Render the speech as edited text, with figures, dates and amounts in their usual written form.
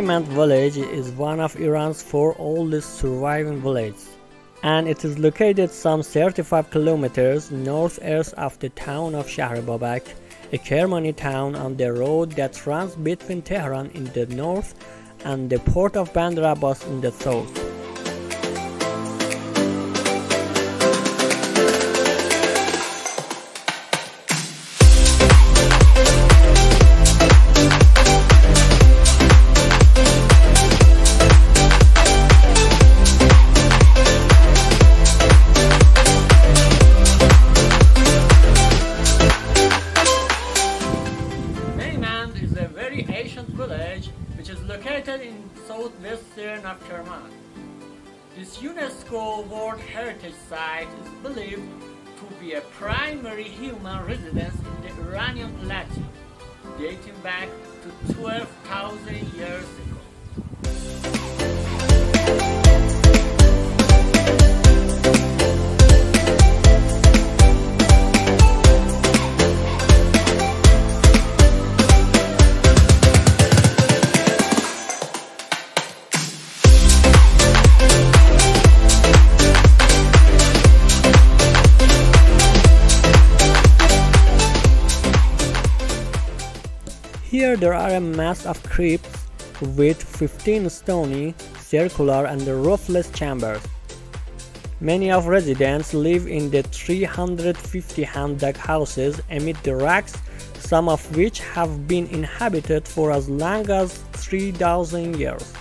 Meymand village is one of Iran's 4 oldest surviving villages, and it is located some 35 kilometers northeast of the town of Shahre Babak, a Kermani town on the road that runs between Tehran in the north and the port of Bandar Abbas in the south. Located in southwestern of Kerman. This UNESCO World Heritage Site is believed to be a primary human residence in the Iranian plateau, dating back to 12,000 years ago. Here there are a mass of crypts with 15 stony, circular and roofless chambers. Many of residents live in the 350 hand-dug houses amid the rocks, some of which have been inhabited for as long as 3,000 years.